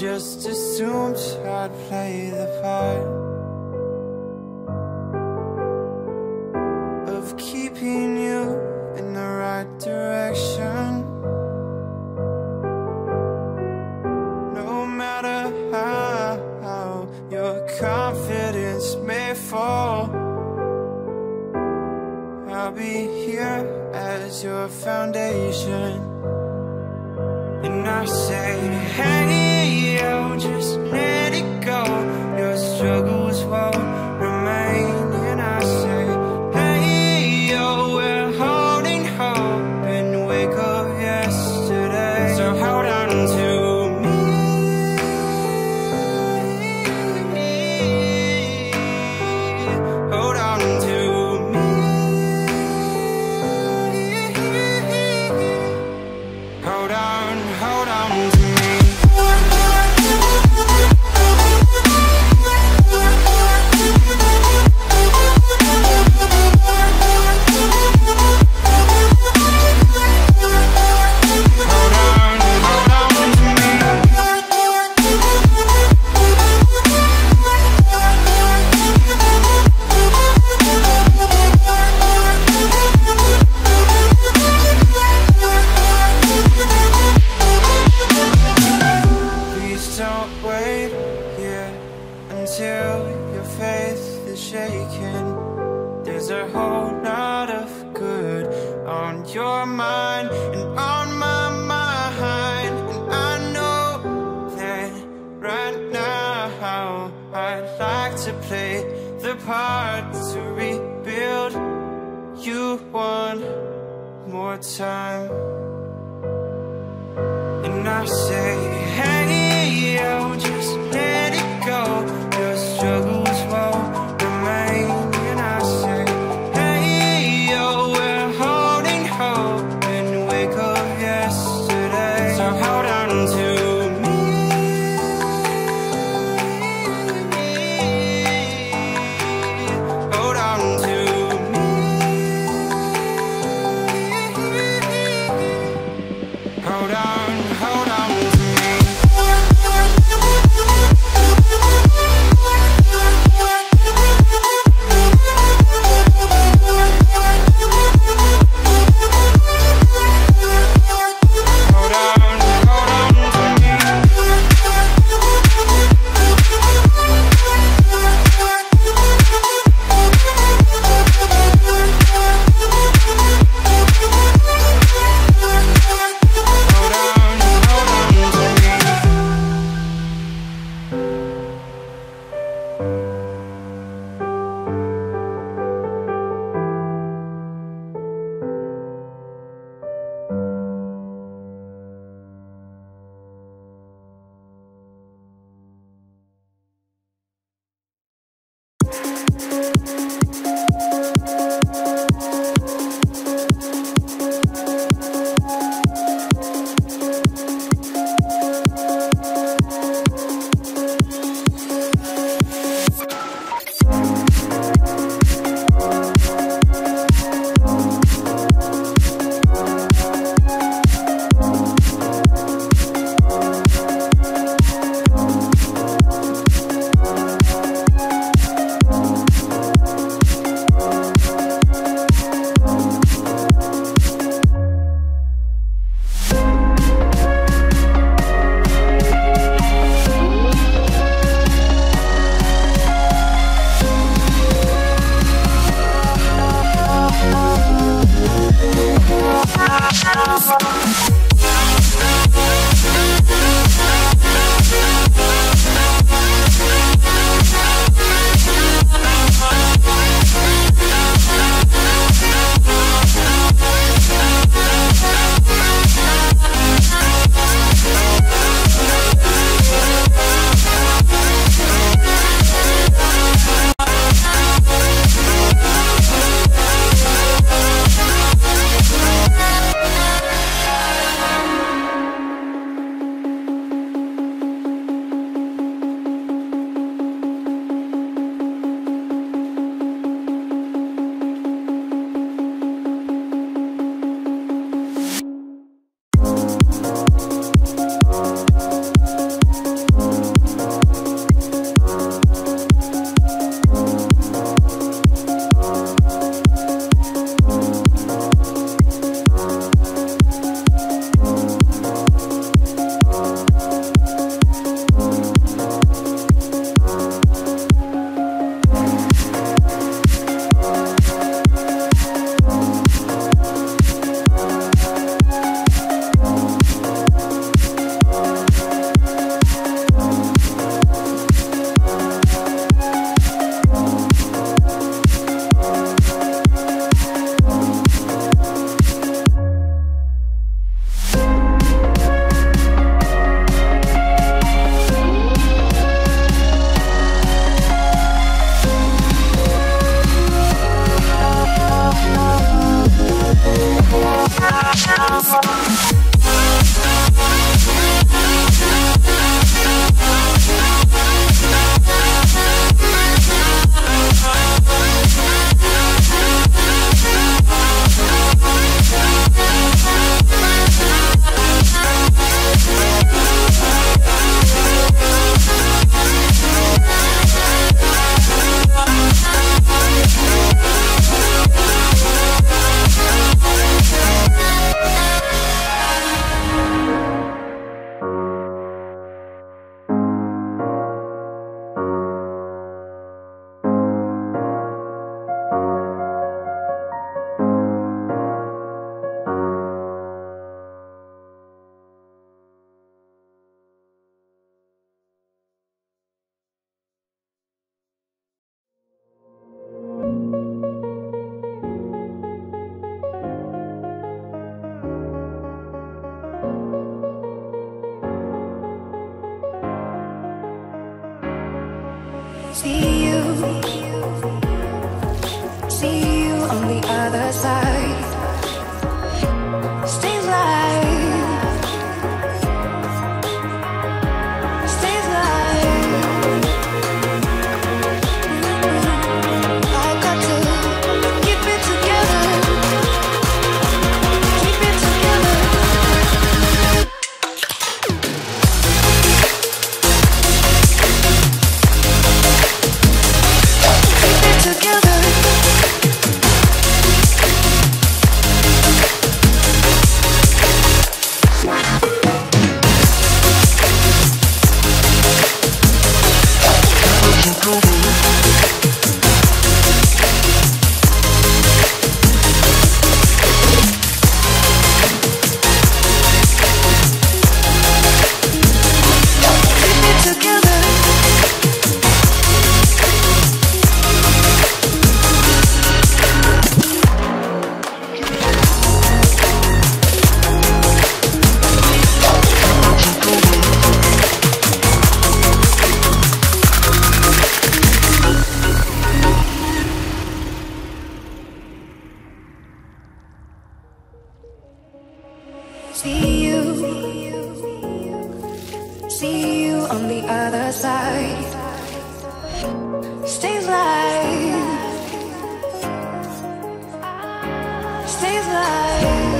just assumed I'd play the part of keeping you in the right direction. No matter how your confidence may fall, I'll be here as your foundation. And I say, hey, yo, just let it go. Your struggles won't remain. And I say, hey, yo, we're holding hope and wake up yesterday. So hold on to me. Hold on to me. Hold on. Hold on to me. Until your faith is shaken, there's a whole lot of good on your mind and on my mind. And I know that right now I'd like to play the part to rebuild you one more time. And I say, hey, yo, just let it go. Struggles won't remain. And I say, hey, yo, we're holding hope and wake up yesterday. So hold on to me. Hold on to me. Hold on to me. see you on the other side. See you on the other side. Stays live. Stays live.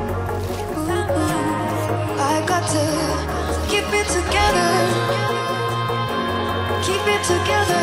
Ooh, I got to keep it together. Keep it together.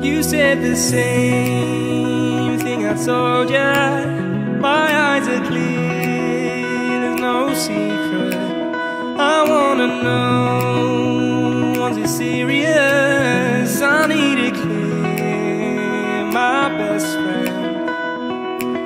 You said the same thing I told ya. My eyes are clear, there's no secret. I wanna know, was it serious? I need a clear, my best friend.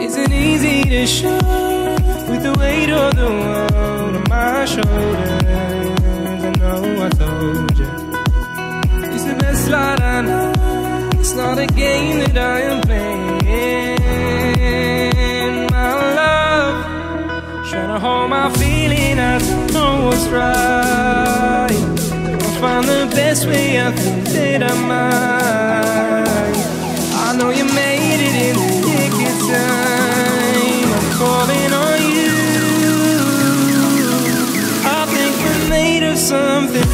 Isn't easy to show with the weight of the world on my shoulders. I know I told you it's the best light I know. It's not a game that I am playing, my love. Trying to hold my feeling, I don't know what's right. I'll find the best way, I think that I might. I know you made it in the nick of time. I'm calling on you. I think we're made of something.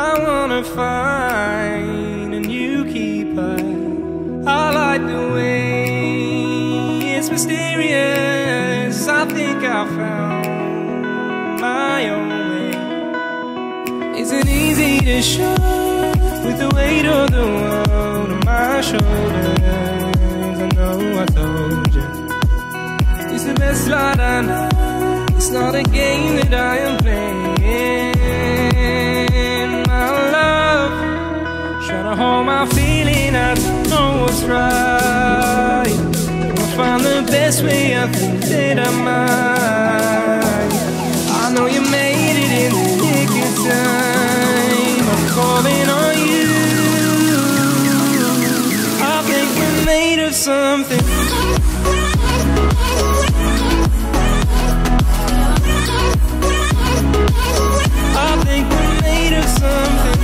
I wanna find a new keeper. I like the way it's mysterious. I think I found my own way. Isn't easy to show with the weight of the world on my shoulders. I know I told you it's the best light I know. It's not a game that I am playing, hold my feeling, I don't know what's right. I'll find the best way, I think that I might. I know you made it in the nick of time. I'm calling on you. I think we're made of something. I think we're made of something.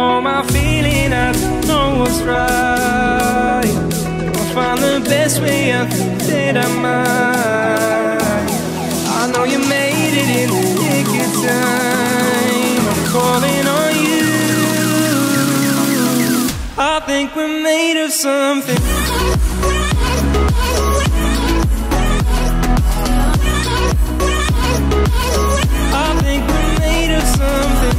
Hold my feeling, I don't know what's right. I'll find the best way, I think that I might. I know you made it in the nick of time. I'm calling on you. I think we're made of something. I think we're made of something.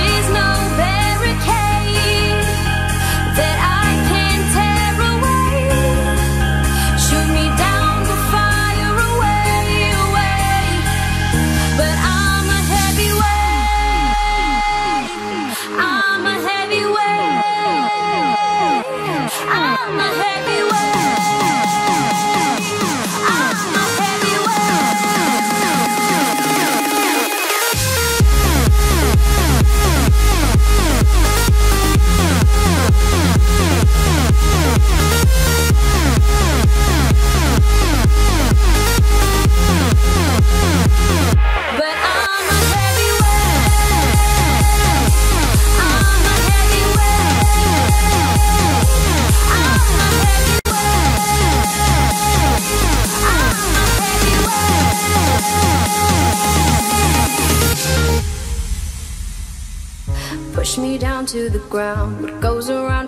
is no barricade that I can tear away. Shoot me down to fire away, away. But I'm a heavyweight. I'm a heavyweight. I'm a heavyweight. I'm a heavyweight. But I'm a push me down to the ground. What goes around